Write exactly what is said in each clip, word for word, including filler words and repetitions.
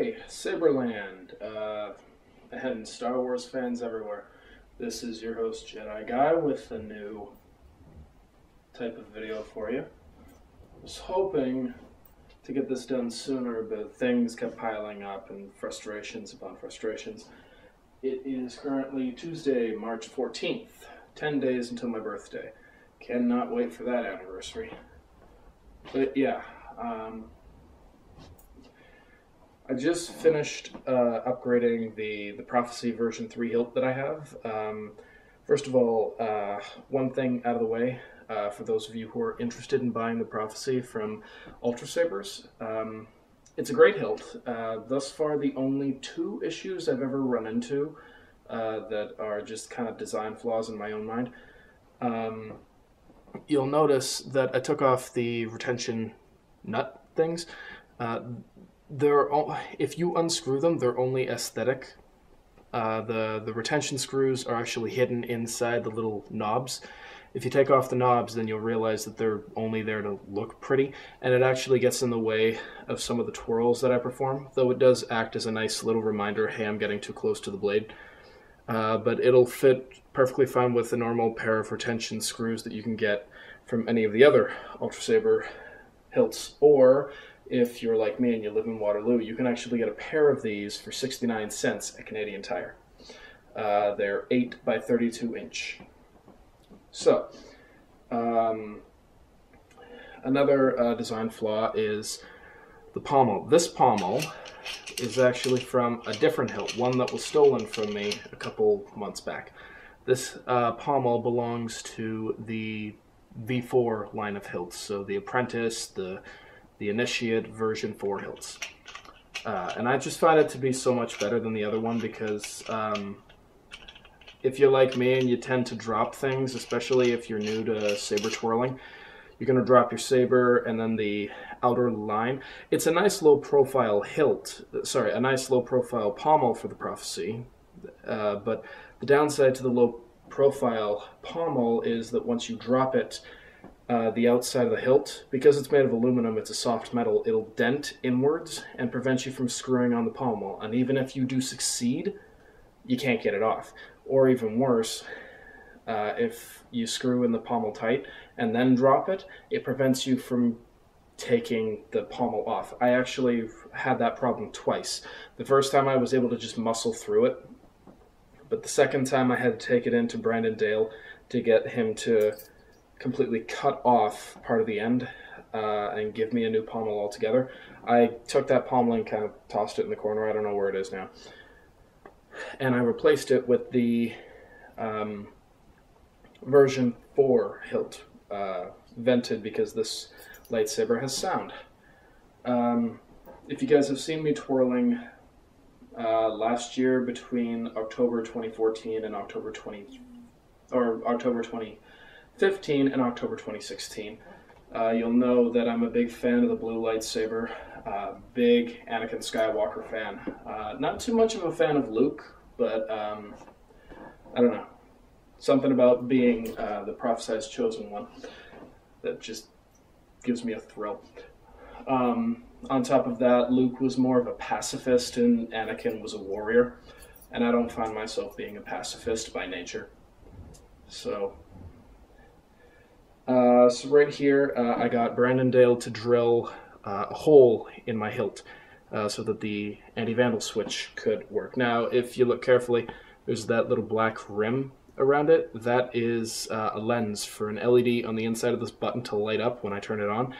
Hey, Saberland, uh, and Star Wars fans everywhere. This is your host, Jedi Guy, with a new type of video for you. I was hoping to get this done sooner, but things kept piling up and frustrations upon frustrations. It is currently Tuesday, March fourteenth, ten days until my birthday. Cannot wait for that anniversary. But yeah, um... I just finished uh, upgrading the, the Prophecy version three hilt that I have. Um, first of all, uh, one thing out of the way, uh, for those of you who are interested in buying the Prophecy from Ultrasabers, um, it's a great hilt. Uh, thus far, the only two issues I've ever run into uh, that are just kind of design flaws in my own mind. Um, you'll notice that I took off the retention nut things. Uh, They're all, if you unscrew them, they're only aesthetic. Uh, the, the retention screws are actually hidden inside the little knobs. If you take off the knobs, then you'll realize that they're only there to look pretty, and it actually gets in the way of some of the twirls that I perform, though it does act as a nice little reminder, hey, I'm getting too close to the blade. Uh, but it'll fit perfectly fine with the normal pair of retention screws that you can get from any of the other Ultrasaber hilts, or if you're like me and you live in Waterloo, you can actually get a pair of these for sixty-nine cents at Canadian Tire. Uh, they're eight by thirty-two inch. So, um, another uh, design flaw is the pommel. This pommel is actually from a different hilt, one that was stolen from me a couple months back. This uh, pommel belongs to the V four line of hilts, so the Apprentice, the the Initiate version four hilts. Uh, and I just find it to be so much better than the other one because um, if you're like me and you tend to drop things, especially if you're new to saber twirling, you're gonna drop your saber and then the outer line. It's a nice low profile hilt, sorry, a nice low profile pommel for the Prophecy, uh, but the downside to the low profile pommel is that once you drop it, Uh, the outside of the hilt, because it's made of aluminum, it's a soft metal, it'll dent inwards and prevent you from screwing on the pommel. And even if you do succeed, you can't get it off. Or even worse, uh, if you screw in the pommel tight and then drop it, it prevents you from taking the pommel off. I actually had that problem twice. The first time I was able to just muscle through it, but the second time I had to take it into Brandon Dale to get him to completely cut off part of the end uh, and give me a new pommel altogether. I took that pommel and kind of tossed it in the corner. I don't know where it is now. And I replaced it with the um, version four hilt, uh, vented, because this lightsaber has sound. Um, if you guys have seen me twirling uh, last year between October twenty fourteen and October twenty or October twenty fifteen and October twenty sixteen. Uh, you'll know that I'm a big fan of the blue lightsaber, uh, big Anakin Skywalker fan. Uh, not too much of a fan of Luke, but um, I don't know. Something about being uh, the prophesized chosen one that just gives me a thrill. Um, on top of that, Luke was more of a pacifist and Anakin was a warrior, and I don't find myself being a pacifist by nature. So... Uh, so right here, uh, I got Brandon Dale to drill uh, a hole in my hilt uh, so that the anti-vandal switch could work. Now, if you look carefully, there's that little black rim around it. That is uh, a lens for an L E D on the inside of this button to light up when I turn it on.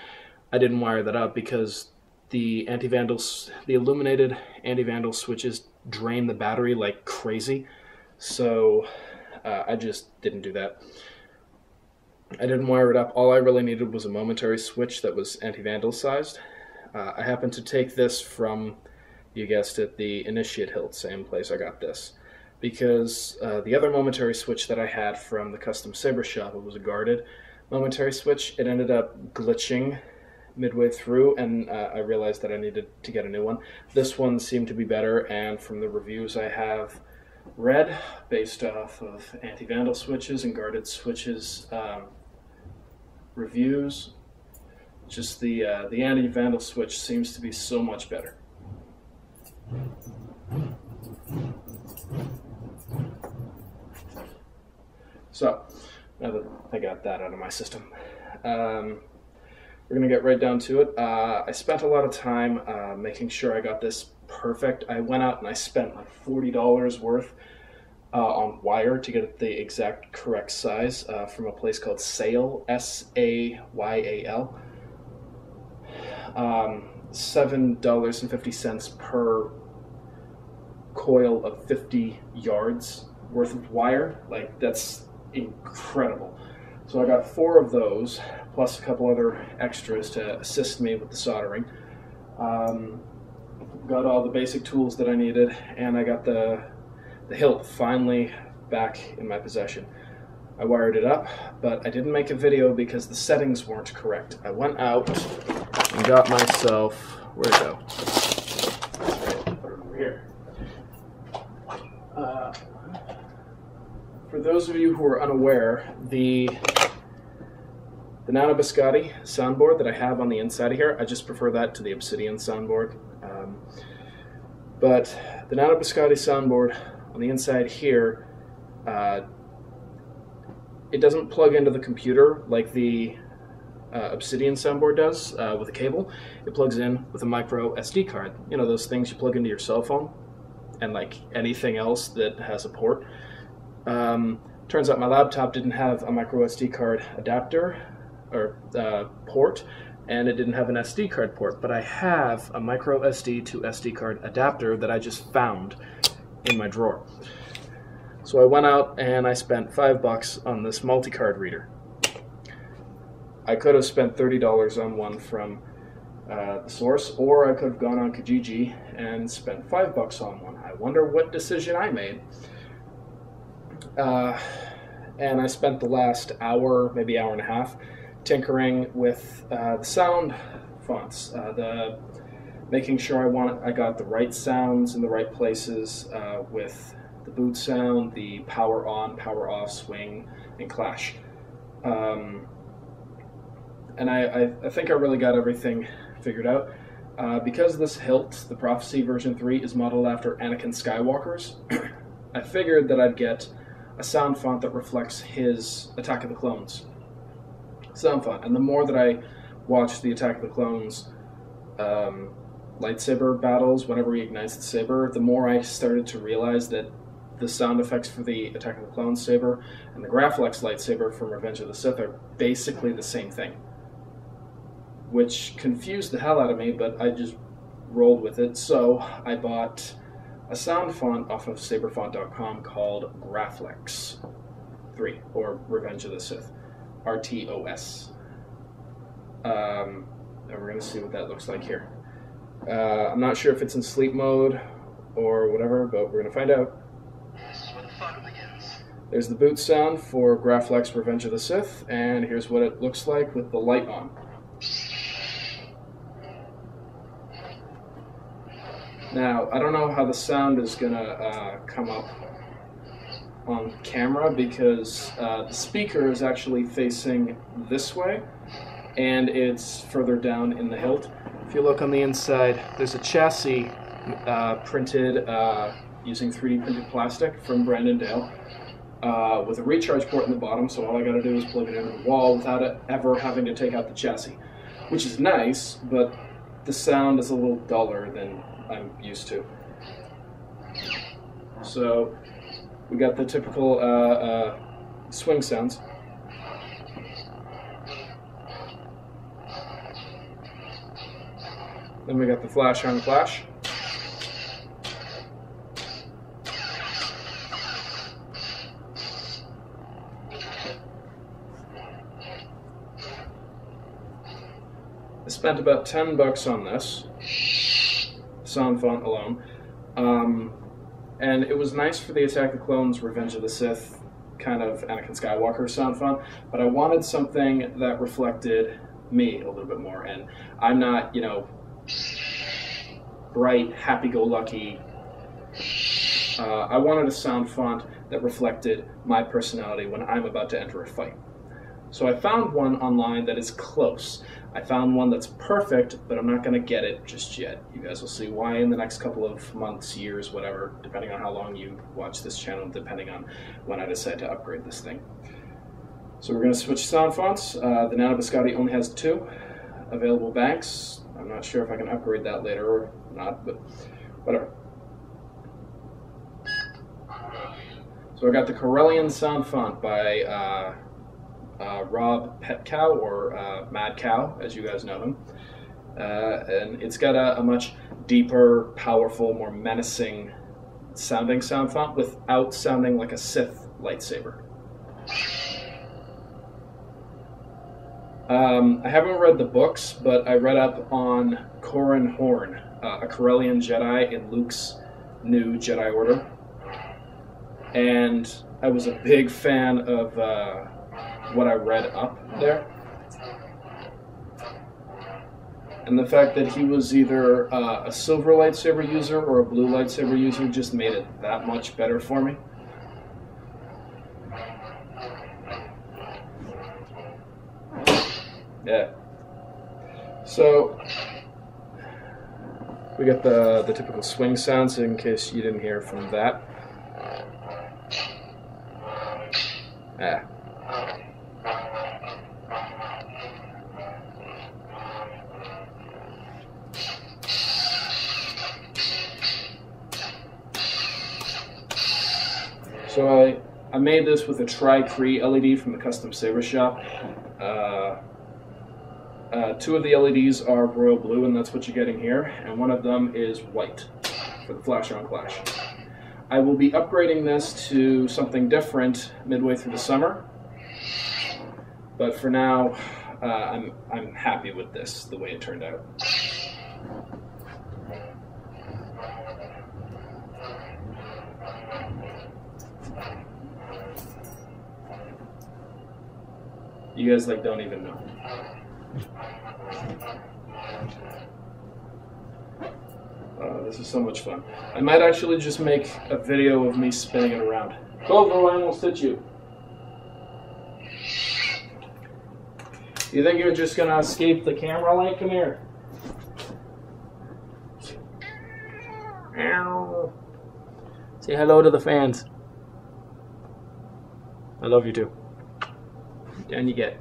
I didn't wire that up because the anti-vandal, the illuminated anti-vandal switches drain the battery like crazy, so uh, I just didn't do that. I didn't wire it up. All I really needed was a momentary switch that was anti-vandal sized. Uh, I happened to take this from, you guessed it, the Initiate hilt, same place I got this. Because uh, the other momentary switch that I had from the Custom Saber Shop, it was a guarded momentary switch, it ended up glitching midway through, and uh, I realized that I needed to get a new one. This one seemed to be better, and from the reviews I have read, based off of anti-vandal switches and guarded switches, um, reviews, just the uh, the anti-vandal switch seems to be so much better. So, now that I got that out of my system, um, we're going to get right down to it. Uh, I spent a lot of time uh, making sure I got this perfect. I went out and I spent like forty dollars worth uh, on wire to get it the exact correct size uh, from a place called SAYAL, S A Y A L. Um, seven dollars and fifty cents per coil of fifty yards worth of wire. Like, that's incredible. So I got four of those, plus a couple other extras to assist me with the soldering. Um, got all the basic tools that I needed, and I got the, the hilt finally back in my possession. I wired it up, but I didn't make a video because the settings weren't correct. I went out and got myself, where'd it go? Right, put it over here. Uh, For those of you who are unaware, the, the Nano-Biscotte soundboard that I have on the inside of here, I just prefer that to the Obsidian soundboard. Um, but the Nano-Biscotte soundboard on the inside here, uh, it doesn't plug into the computer like the uh, Obsidian soundboard does uh, with a cable. It plugs in with a micro S D card. You know, those things you plug into your cell phone and like anything else that has a port. Um, turns out my laptop didn't have a micro S D card adapter or uh, port, and it didn't have an S D card port, but I have a micro S D to S D card adapter that I just found in my drawer. So I went out and I spent five bucks on this multi-card reader. I could have spent thirty dollars on one from uh, the source, or I could have gone on Kijiji and spent five bucks on one. I wonder what decision I made. Uh, and I spent the last hour, maybe hour and a half, tinkering with uh, the sound fonts, uh, the making sure I want I got the right sounds in the right places uh, with the boot sound, the power on, power off, swing, and clash. Um, and I, I, I think I really got everything figured out. Uh, because this hilt, the Prophecy version three, is modeled after Anakin Skywalker's, I figured that I'd get a sound font that reflects his Attack of the Clones sound font. And the more that I watched the Attack of the Clones um, lightsaber battles, whenever he ignites the saber, the more I started to realize that the sound effects for the Attack of the Clones saber and the Graflex lightsaber from Revenge of the Sith are basically the same thing, which confused the hell out of me, but I just rolled with it. So I bought a sound font off of Saberfont dot com called Graflex three, or Revenge of the Sith, R T O S. Um, and we're going to see what that looks like here. Uh, I'm not sure if it's in sleep mode or whatever, but we're going to find out. This is where the fun begins. There's the boot sound for Graflex Revenge of the Sith, and here's what it looks like with the light on. Now, I don't know how the sound is going to uh, come up on camera because uh, the speaker is actually facing this way and it's further down in the hilt. If you look on the inside, there's a chassis uh, printed uh, using three D printed plastic from Brandon Dale uh, with a recharge port in the bottom, so all I got to do is plug it into the wall without it ever having to take out the chassis, which is nice, but the sound is a little duller than I'm used to. So we got the typical uh, uh, swing sounds. Then we got the flash on clash. I spent about ten bucks on this sound font alone, um, and it was nice for the Attack of the Clones, Revenge of the Sith, kind of Anakin Skywalker sound font, but I wanted something that reflected me a little bit more, and I'm not, you know, bright, happy-go-lucky. Uh, I wanted a sound font that reflected my personality when I'm about to enter a fight. So I found one online that is close. I found one that's perfect, but I'm not going to get it just yet. You guys will see why in the next couple of months, years, whatever, depending on how long you watch this channel, depending on when I decide to upgrade this thing. So we're going to switch sound fonts. Uh, the Nano-Biscotte only has two available banks. I'm not sure if I can upgrade that later or not, but whatever. So I got the Corellian sound font by uh, uh, Rob Petcow, or uh, Mad Cow, as you guys know him. Uh, and it's got a, a much deeper, powerful, more menacing sounding sound font without sounding like a Sith lightsaber. Um, I haven't read the books, but I read up on Corran Horn, uh, a Corellian Jedi in Luke's new Jedi Order. And I was a big fan of uh, what I read up there. And the fact that he was either uh, a silver lightsaber user or a blue lightsaber user just made it that much better for me. Yeah. So we got the, the typical swing sounds in case you didn't hear from that. Ah. So I, I made this with a Tri-Cree L E D from the Custom Saber Shop. Uh, uh, two of the L E Ds are royal blue, and that's what you're getting here, and one of them is white for the flash on clash. I will be upgrading this to something different midway through the summer, but for now, uh, I'm, I'm happy with this, the way it turned out. You guys, like, don't even know. Uh, this is so much fun. I might actually just make a video of me spinning it around. Clover, I almost hit you. You think you're just gonna escape the camera light? Come here. Ow. Say hello to the fans. I love you too. Down you get.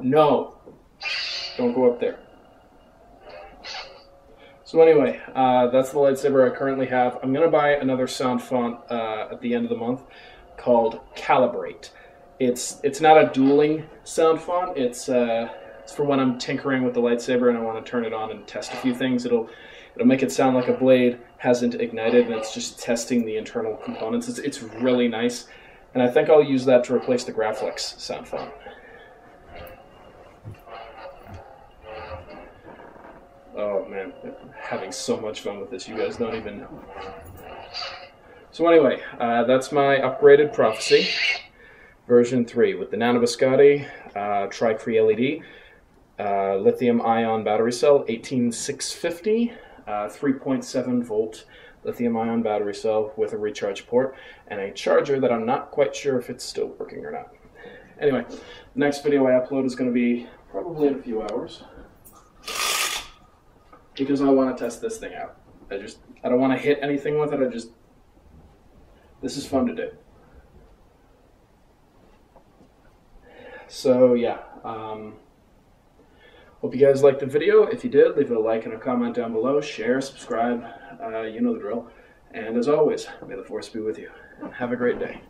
No. Don't go up there. So anyway, uh, that's the lightsaber I currently have. I'm going to buy another sound font uh, at the end of the month called Calibrate. It's it's not a dueling sound font. It's uh, it's for when I'm tinkering with the lightsaber and I want to turn it on and test a few things. It'll it'll make it sound like a blade hasn't ignited and it's just testing the internal components. It's it's really nice, and I think I'll use that to replace the Graflex sound font. Oh man, I'm having so much fun with this, you guys don't even know. So anyway, uh, that's my upgraded Prophecy version three with the Nano-Biscotte, uh, Tri-Cree L E D, uh, lithium ion battery cell, eighteen six fifty, uh, three point seven volt lithium ion battery cell with a recharge port, and a charger that I'm not quite sure if it's still working or not. Anyway, the next video I upload is going to be probably in a few hours, because I want to test this thing out. I just, I don't want to hit anything with it, I just, this is fun to do. So yeah, um, hope you guys liked the video. If you did, leave it a like and a comment down below, share, subscribe, uh, you know the drill. And as always, may the Force be with you. Have a great day.